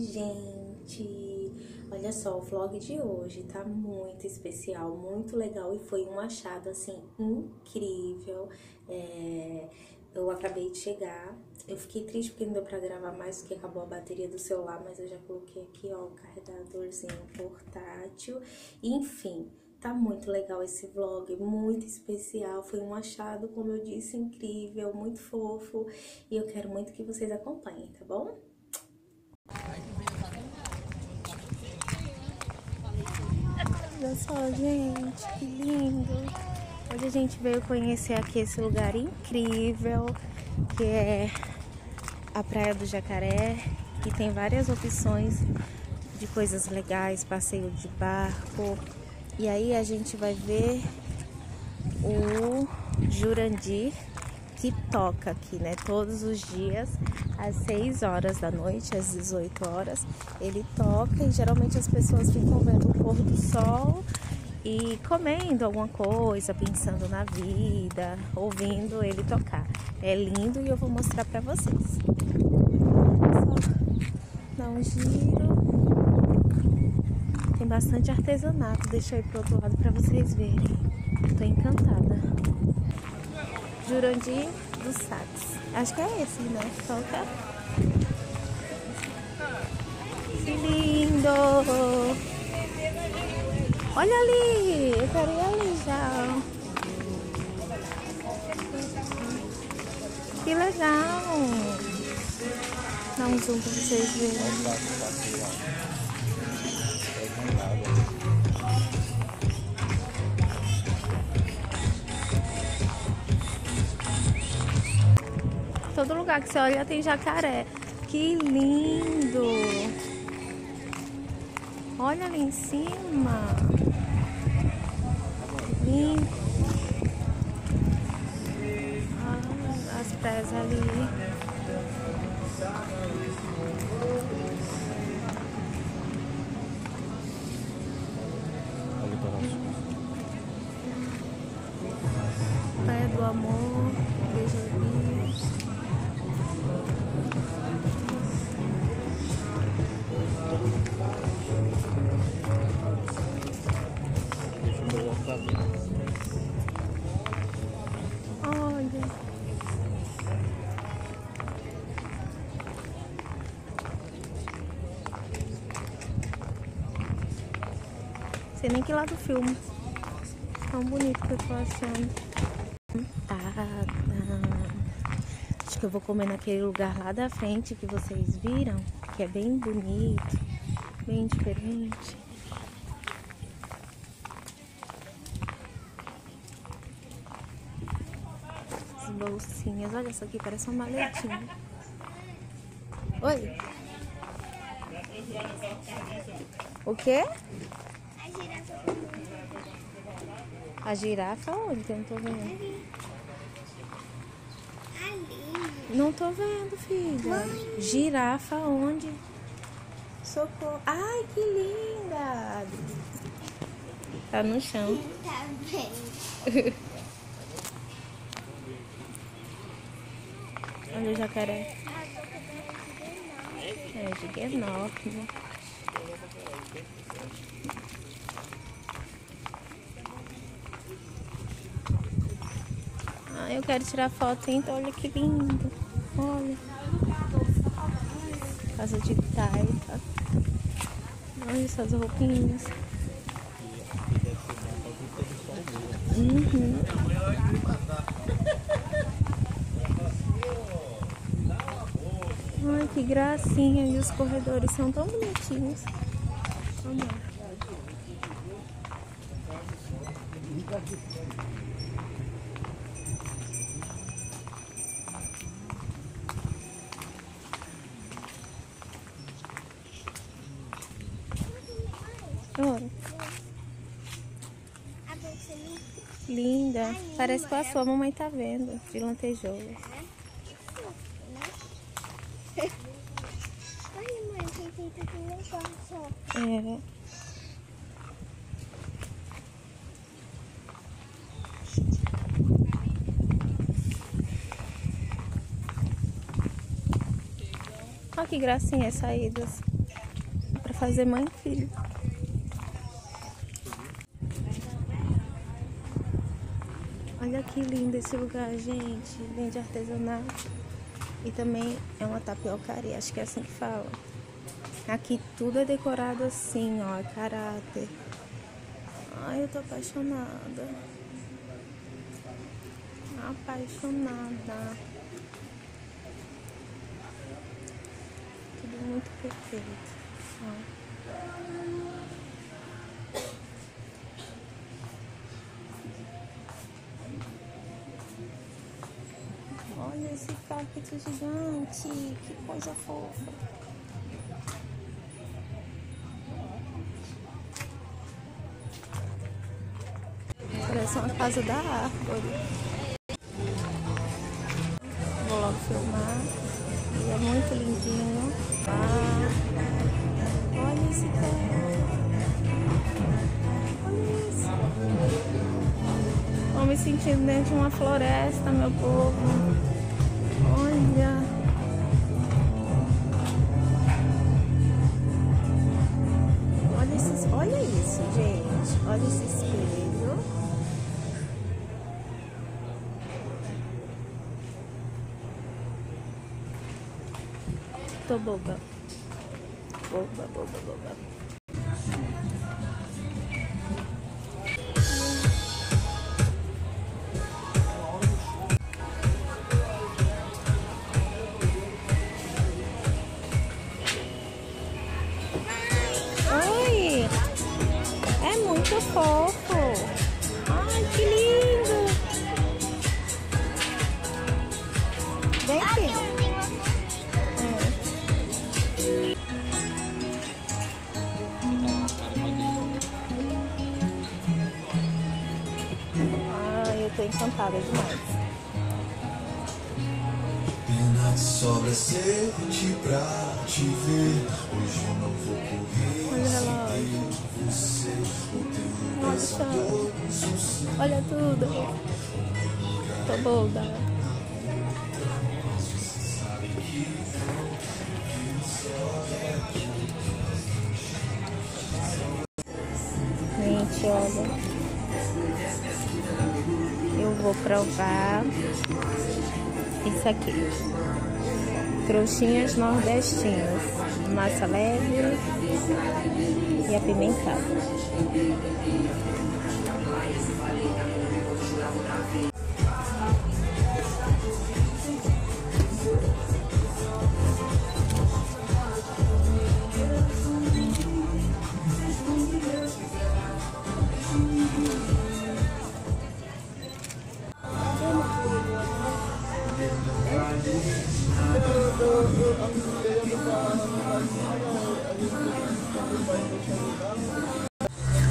Oi, gente! Olha só, o vlog de hoje tá muito especial, muito legal e foi um achado, assim, incrível. Eu acabei de chegar, eu fiquei triste porque não deu pra gravar mais, porque acabou a bateria do celular, mas eu já coloquei aqui, ó, o carregadorzinho portátil, enfim... Tá muito legal esse vlog, muito especial, foi um achado, como eu disse, incrível, muito fofo. E eu quero muito que vocês acompanhem, tá bom? Olha só, gente, que lindo! Hoje a gente veio conhecer aqui esse lugar incrível, que é a Praia do Jacaré, que tem várias opções de coisas legais, passeio de barco... E aí a gente vai ver o Jurandir, que toca aqui, né? Todos os dias, às 6 horas da noite, às 18 horas, ele toca e geralmente as pessoas ficam vendo o pôr do sol e comendo alguma coisa, pensando na vida, ouvindo ele tocar. É lindo e eu vou mostrar pra vocês. Só dá um giro. Tem bastante artesanato, deixa eu ir pro outro lado pra vocês verem. Tô encantada. Jurandir dos Sax. Acho que é esse, né? Toca. Que lindo! Olha ali! Eu quero ir ali já. Que legal! Dá um zoom pra vocês verem. Todo lugar que você olha tem jacaré. Que lindo! Olha ali em cima. Lindo. Ah, as praias ali. Praia do Amor, beijo. Olha. Sei nem que lado do filme. Tão bonito que eu tô achando. Acho que eu vou comer naquele lugar lá da frente que vocês viram, que é bem bonito, bem diferente. As bolsinhas, olha isso aqui, parece um maletinho. Oi! O quê? A girafa onde? Eu não tô vendo. Ali. Não tô vendo, filha. Mãe. Girafa onde? Socorro. Ai, que linda! Tá no chão. Tá bem. Olha o jacaré. É gigante. Eu quero tirar foto, então olha que lindo. Olha. Casa de taipa. Olha essas roupinhas. Uhum. Ai, que gracinha. E os corredores são tão bonitinhos. Vamos lá. Linda, parece que a sua mamãe tá vendo de lantejoula. Olha, mãe, tem tanto negócio. É, né? Olha que gracinha as saídas. fazer mãe e filho. Olha que lindo esse lugar, gente. Vende artesanato. E também é uma tapiocaria, acho que é assim que fala. Aqui tudo é decorado assim, ó, caráter. Ai, eu tô apaixonada. Apaixonada. Tudo muito perfeito. Ó. Olha esse cacto gigante, que coisa fofa. Parece uma casa da árvore. Vou logo filmar. E é muito lindinho. Ah, olha esse cacto. Olha isso. Estou me sentindo dentro de uma floresta, meu povo. Olha, olha, olha isso, gente. Olha esse espelho. Tô boba. Boba. Encantada demais. Pena sobra sede pra te ver. Hoje eu não vou correr. Você, o olha tudo. Tô boba. Gente, olha. Eu vou provar isso aqui. Trouxinhas nordestinas. Massa leve e apimentada.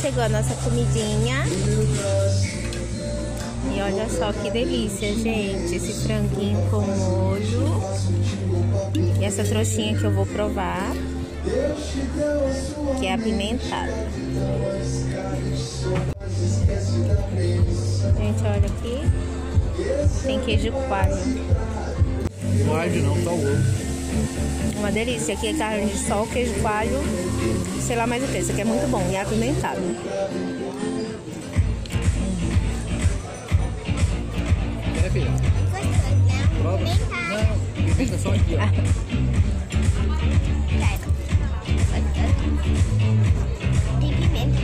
Chegou a nossa comidinha. E olha só que delícia, gente. Esse franguinho com molho. E essa trouxinha que eu vou provar, que é apimentada. Gente, olha aqui. Tem queijo coalho. Coalho não, tá bom. Uma delícia, aqui é carne de sol, queijo coalho, sei lá mais o que, isso aqui é muito bom e é apimentado. Quer, filha? Prova? Não, pimenta só aqui, ó. Tem pimenta.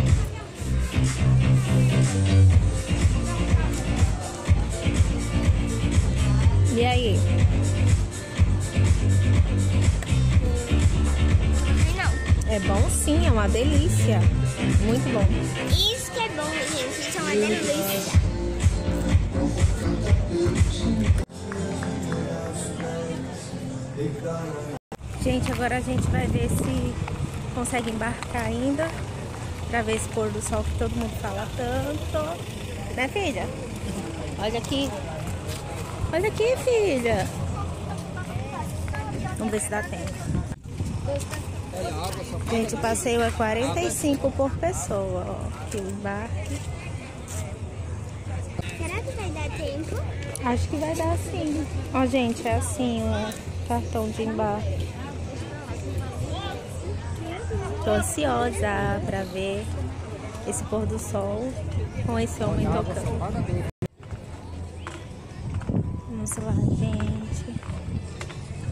E aí? É bom sim, é uma delícia. Muito bom. Isso que é bom, gente. Isso é uma delícia. Gente, agora a gente vai ver se consegue embarcar ainda. Pra ver esse pôr do sol que todo mundo fala tanto. Né, filha? Olha aqui. Olha aqui, filha. Vamos ver se dá tempo. Gente, o passeio é 45 por pessoa, ó, que embarque. Será que vai dar tempo? Acho que vai dar sim. Ó, gente, é assim, ó, cartão de embarque. Tô ansiosa pra ver esse pôr do sol com esse homem tocando. Vamos lá, gente.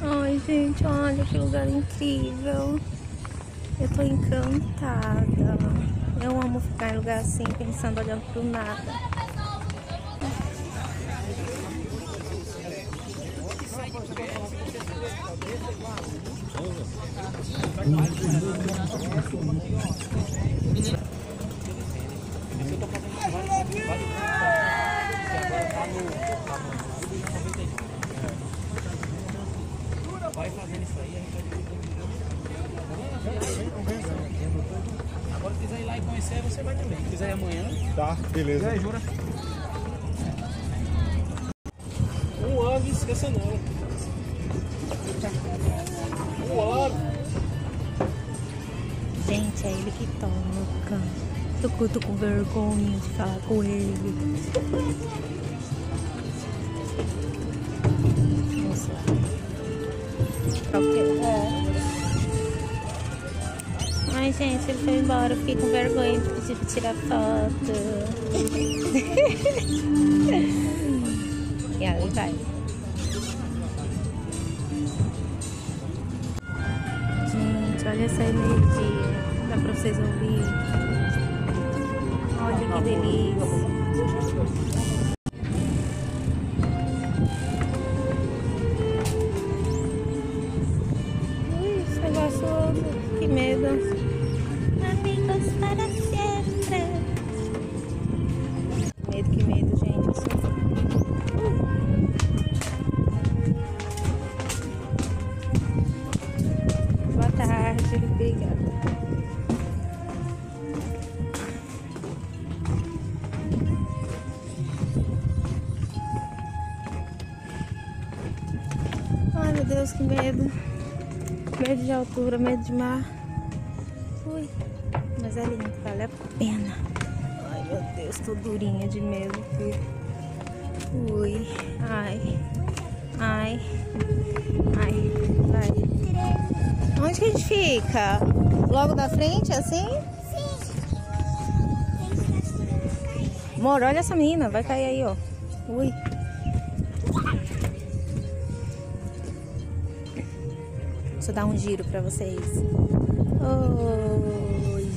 Ai, gente, olha que lugar incrível. Eu tô encantada. Eu amo ficar em lugar assim, pensando, olhando pro nada. Vai fazendo isso aí, a gente. Agora, se quiser ir lá e conhecer, você vai também. Se quiser ir amanhã. Tá, beleza. Aí, Jura. Um ano, esqueça não. Um ano. Gente, é ele que toca. Eu curto com vergonha de falar com ele. Ai, gente, ele foi embora. Eu fiquei com vergonha de pedir pra tirar foto. E aí vai. Gente, olha essa energia. Dá pra vocês ouvirem. Olha que delícia. Que medo. Amigos para sempre. Que medo, gente. Boa tarde, obrigada. Ai, meu Deus, que medo. Medo de altura, medo de mar. Ui, mas é lindo, vale a pena. Ai, meu Deus, tô durinha de medo, filho. Ui, ai, ai, ai, vai. Onde que a gente fica? Logo da frente, assim? Sim. Amor, olha essa menina, vai cair aí, ó. Ui. Deixa eu dar um giro pra vocês. Oh, gente.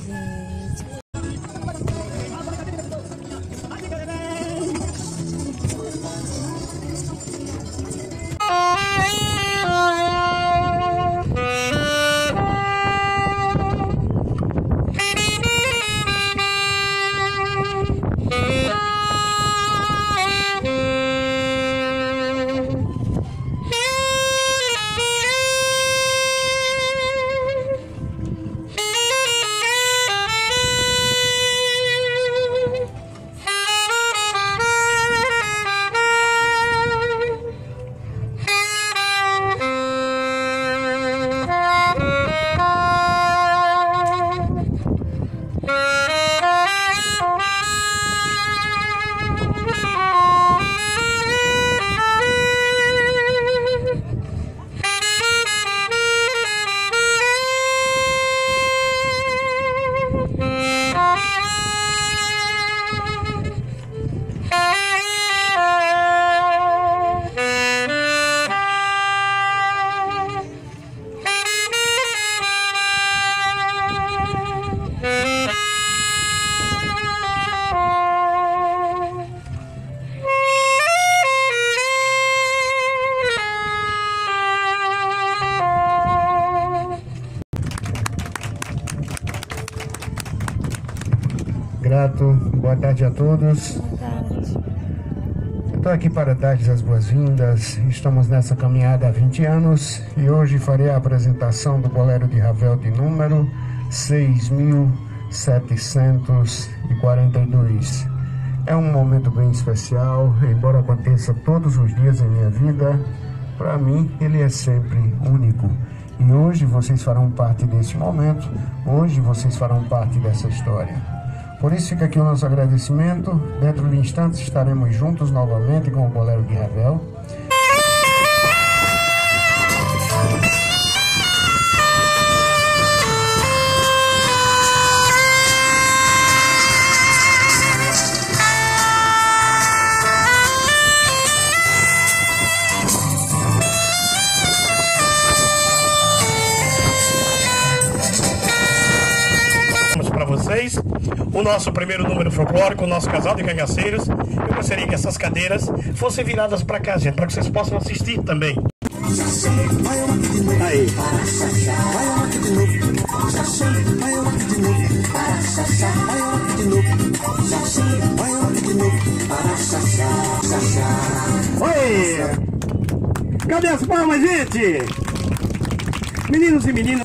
Grato, boa tarde a todos. Boa tarde. Estou aqui para dar-lhes as boas-vindas. Estamos nessa caminhada há 20 anos e hoje farei a apresentação do bolero de Ravel de número 6.742. É um momento bem especial, embora aconteça todos os dias em minha vida, para mim ele é sempre único. E hoje vocês farão parte desse momento, hoje vocês farão parte dessa história. Por isso fica aqui o nosso agradecimento. Dentro de instantes estaremos juntos novamente com o bolero de Ravel. o nosso primeiro número folclórico, o nosso casal de cangaceiros. Eu gostaria que essas cadeiras fossem viradas para cá, gente, para que vocês possam assistir também. Aí. Oi! Cadê as palmas, gente? Meninos e meninas.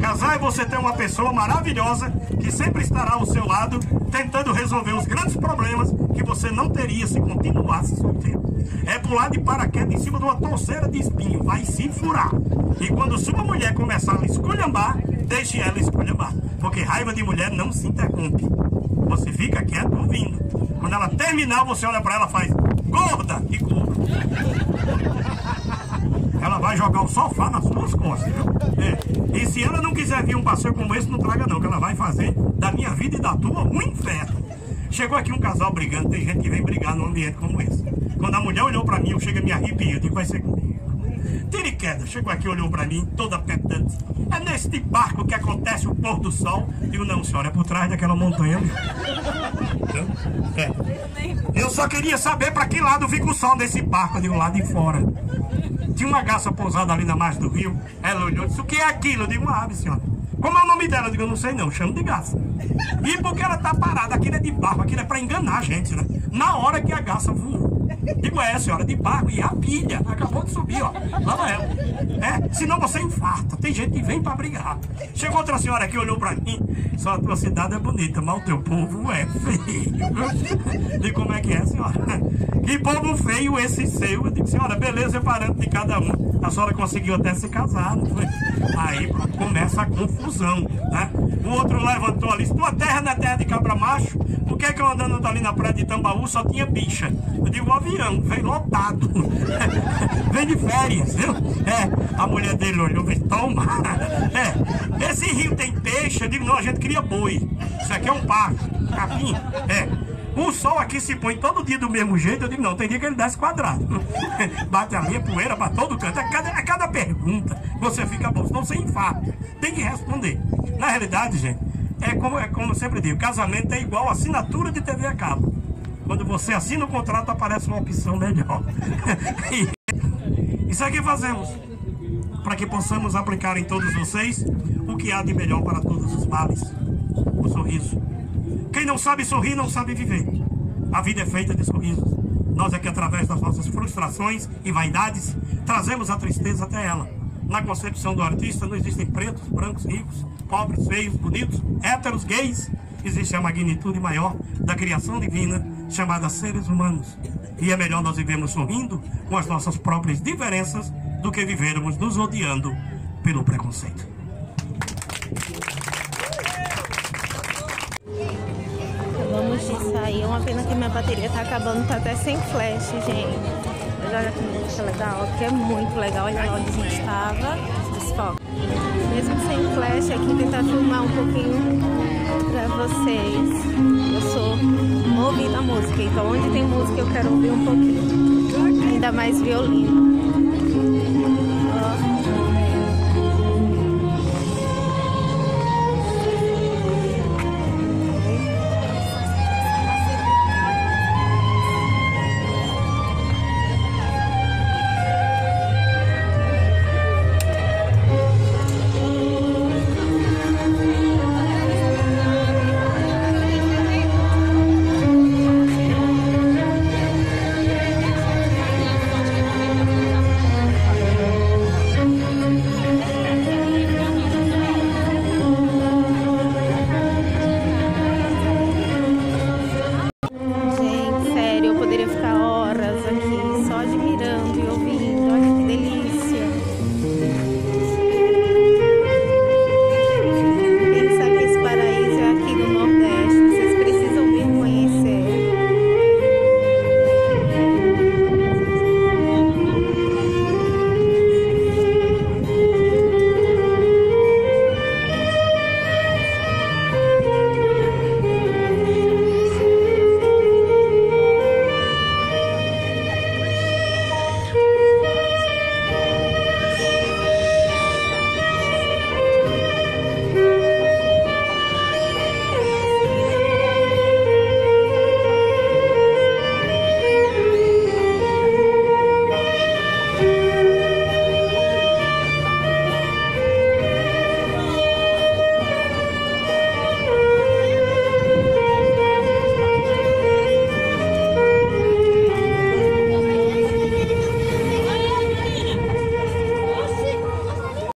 Casai, você tem uma pessoa maravilhosa que sempre estará ao seu lado, tentando resolver os grandes problemas que você não teria se continuasse solteiro. É pular de paraquedas em cima de uma torceira de espinho, vai se furar. E quando sua mulher começar a esculhambar, deixe ela esculhambar, porque raiva de mulher não se interrompe. Você fica quieto ouvindo. Quando ela terminar, você olha pra ela e faz gorda e curva. Ela vai jogar o sofá nas suas costas, viu? É. E se ela não quiser vir um passeio como esse, não traga não, que ela vai fazer da minha vida e da tua um inferno. Chegou aqui um casal brigando, tem gente que vem brigar num ambiente como esse. Quando a mulher olhou pra mim, eu chego a me arrepiar, eu digo, vai ser comigo. Tira e queda, chegou aqui, olhou pra mim, toda petante. É neste barco que acontece o pôr do sol. Digo, não senhora, é por trás daquela montanha mesmo. É. Eu só queria saber pra que lado fica o sol desse barco, de um lado de fora. Tinha uma garça pousada ali na margem do rio. Ela olhou e disse, o que é aquilo? Eu digo, uma ave, senhora. Como é o nome dela? Eu digo, eu não sei não, chamo de garça. E porque ela tá parada, aquilo é de barco, aquilo é pra enganar a gente, né? Na hora que a garça voou. Digo, é senhora, de barco, e a pilha acabou de subir, ó, lá vai ela. É, senão você infarta, tem gente que vem pra brigar. Chegou outra senhora aqui, olhou pra mim, só a tua cidade é bonita, mas o teu povo é feio. Digo, como é que é, senhora? Que povo feio esse seu. Eu digo, senhora, beleza, separando de cada um. A senhora conseguiu até se casar, não foi? Aí começa a confusão, né? O outro levantou ali, se tua terra não é terra de cabra-macho, por que eu andando ali na praia de Tambaú só tinha bicha? Eu digo, o avião vem lotado, vem de férias, viu? É, a mulher dele olhou, vem, toma. É, esse rio tem peixe? Eu digo, não, a gente cria boi. Isso aqui é um parque, capim, é. O sol aqui se põe todo dia do mesmo jeito. Eu digo, não, tem dia que ele desce quadrado. Bate a minha poeira pra todo canto. A cada pergunta você fica bom, senão você infarta. Tem que responder. Na realidade, gente, é como eu sempre digo, casamento é igual assinatura de TV a cabo. Quando você assina o contrato, aparece uma opção melhor. Isso aqui fazemos para que possamos aplicar em todos vocês o que há de melhor para todos os males: o sorriso. Quem não sabe sorrir, não sabe viver. A vida é feita de sorrisos. Nós é que, através das nossas frustrações e vaidades, trazemos a tristeza até ela. Na concepção do artista, não existem pretos, brancos, ricos, pobres, feios, bonitos, héteros, gays. Existe a magnitude maior da criação divina, chamada seres humanos. E é melhor nós vivermos sorrindo com as nossas próprias diferenças do que vivermos nos odiando pelo preconceito. Sair, é uma pena que minha bateria tá acabando, tá até sem flash, gente. Mas olha que música legal, que é muito legal, olha onde a gente estava. Pessoal, mesmo sem flash aqui, tentar filmar um pouquinho pra vocês. Eu sou movida a música, então onde tem música eu quero ouvir um pouquinho. Ainda mais violino.